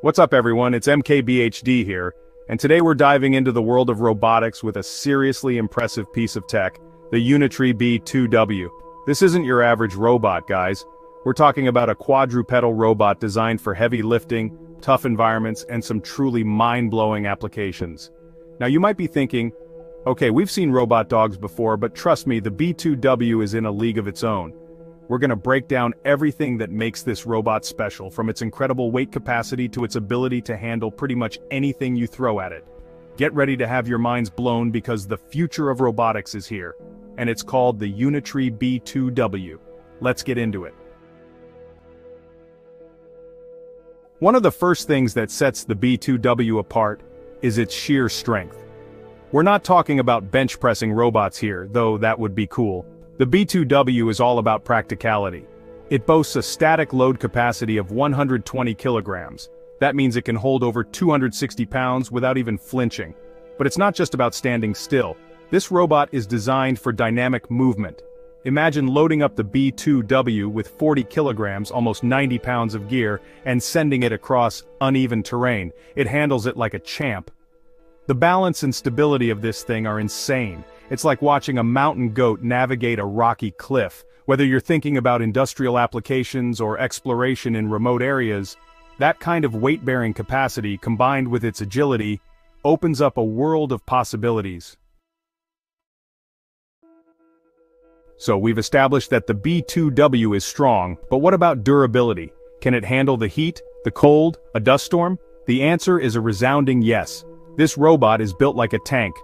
What's up everyone, it's MKBHD here, and today we're diving into the world of robotics with a seriously impressive piece of tech, the Unitree B2W. This isn't your average robot, guys. We're talking about a quadrupedal robot designed for heavy lifting, tough environments, and some truly mind-blowing applications. Now you might be thinking, okay, we've seen robot dogs before, but trust me, the B2W is in a league of its own. We're going to break down everything that makes this robot special, from its incredible weight capacity to its ability to handle pretty much anything you throw at it. Get ready to have your minds blown because the future of robotics is here, and it's called the Unitree B2W. Let's get into it. One of the first things that sets the B2W apart is its sheer strength. We're not talking about bench pressing robots here, though that would be cool. The B2W is all about practicality. It boasts a static load capacity of 120 kilograms. That means it can hold over 260 pounds without even flinching. But it's not just about standing still. This robot is designed for dynamic movement. Imagine loading up the B2W with 40 kilograms, almost 90 pounds of gear, and sending it across uneven terrain. It handles it like a champ. The balance and stability of this thing are insane. It's like watching a mountain goat navigate a rocky cliff. Whether you're thinking about industrial applications or exploration in remote areas, that kind of weight-bearing capacity combined with its agility opens up a world of possibilities. So we've established that the B2W is strong, but what about durability? Can it handle the heat, the cold, a dust storm? The answer is a resounding yes. This robot is built like a tank.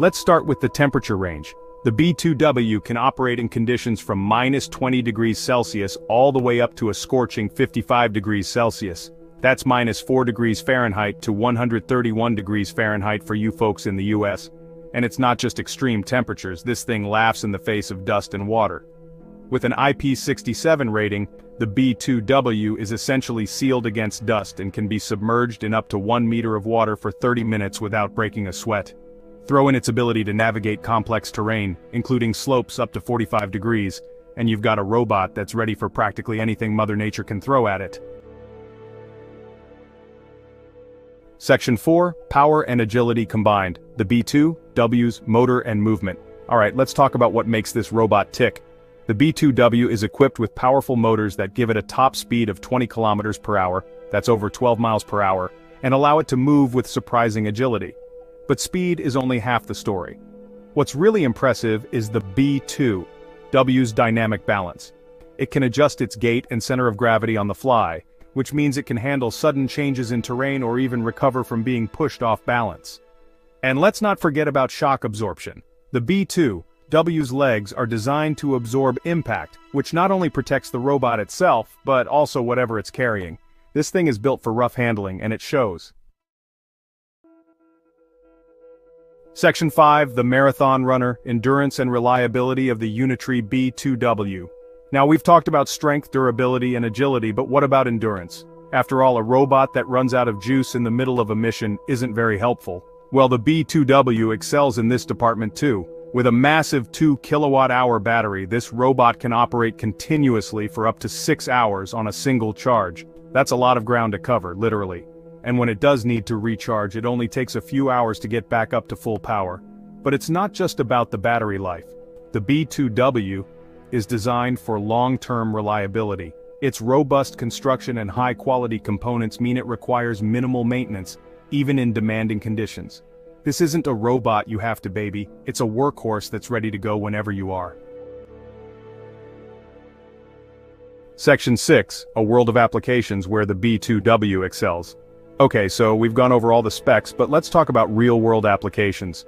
Let's start with the temperature range. The B2W can operate in conditions from minus 20 degrees Celsius all the way up to a scorching 55 degrees Celsius. That's minus 4 degrees Fahrenheit to 131 degrees Fahrenheit for you folks in the US. And it's not just extreme temperatures, this thing laughs in the face of dust and water. With an IP67 rating, the B2W is essentially sealed against dust and can be submerged in up to 1 meter of water for 30 minutes without breaking a sweat. Throw in its ability to navigate complex terrain, including slopes up to 45 degrees, and you've got a robot that's ready for practically anything Mother Nature can throw at it. Section 4, Power and Agility Combined, the B2W's Motor and Movement. Alright, let's talk about what makes this robot tick. The B2W is equipped with powerful motors that give it a top speed of 20 kilometers per hour, that's over 12 miles per hour, and allow it to move with surprising agility. But speed is only half the story. What's really impressive is the B2W's dynamic balance. It can adjust its gait and center of gravity on the fly, which means it can handle sudden changes in terrain or even recover from being pushed off balance. And let's not forget about shock absorption. The B2W's legs are designed to absorb impact, which not only protects the robot itself, but also whatever it's carrying. This thing is built for rough handling, and it shows. Section 5, the Marathon Runner, Endurance and Reliability of the Unitree B2W. Now we've talked about strength, durability, and agility, but what about endurance? After all, a robot that runs out of juice in the middle of a mission isn't very helpful. Well, the B2W excels in this department too. With a massive 2 kilowatt-hour battery, this robot can operate continuously for up to 6 hours on a single charge. That's a lot of ground to cover, literally. And when it does need to recharge, it only takes a few hours to get back up to full power. But it's not just about the battery life. The B2W is designed for long-term reliability. Its robust construction and high-quality components mean it requires minimal maintenance, even in demanding conditions. This isn't a robot you have to baby, it's a workhorse that's ready to go whenever you are. Section 6, a world of applications where the B2W excels. Okay, so we've gone over all the specs, but let's talk about real-world applications.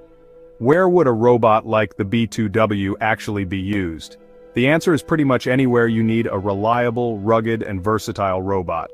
Where would a robot like the B2W actually be used? The answer is pretty much anywhere you need a reliable, rugged, and versatile robot.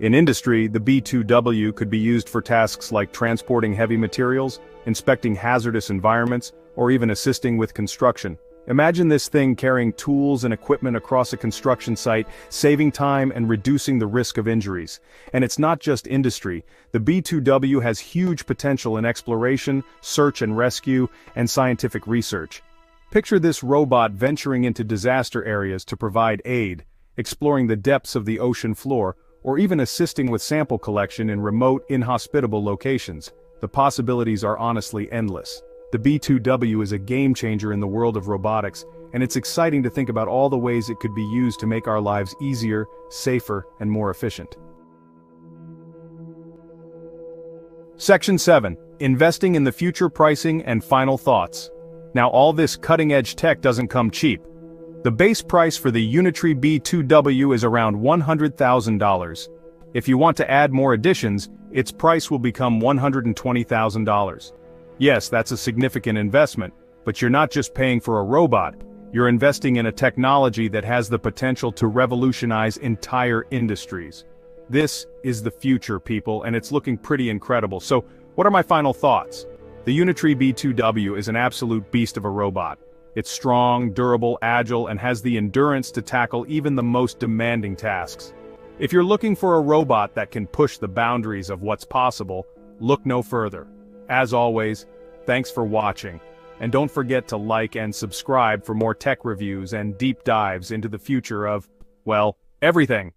In industry, the B2W could be used for tasks like transporting heavy materials, inspecting hazardous environments, or even assisting with construction. Imagine this thing carrying tools and equipment across a construction site, saving time and reducing the risk of injuries. And it's not just industry. The B2W has huge potential in exploration, search and rescue, and scientific research. Picture this robot venturing into disaster areas to provide aid, exploring the depths of the ocean floor, or even assisting with sample collection in remote, inhospitable locations, the possibilities are honestly endless. The B2W is a game changer in the world of robotics, and it's exciting to think about all the ways it could be used to make our lives easier, safer, and more efficient. Section 7. Investing in the future. Pricing and final thoughts. Now, all this cutting-edge tech doesn't come cheap. The base price for the Unitree B2W is around $100,000. If you want to add more additions, its price will become $120,000. Yes, that's a significant investment, but you're not just paying for a robot, you're investing in a technology that has the potential to revolutionize entire industries. This is the future, people, and it's looking pretty incredible. So, what are my final thoughts? The Unitree B2W is an absolute beast of a robot. It's strong, durable, agile, and has the endurance to tackle even the most demanding tasks. If you're looking for a robot that can push the boundaries of what's possible, look no further. As always, thanks for watching, and don't forget to like and subscribe for more tech reviews and deep dives into the future of, well, everything.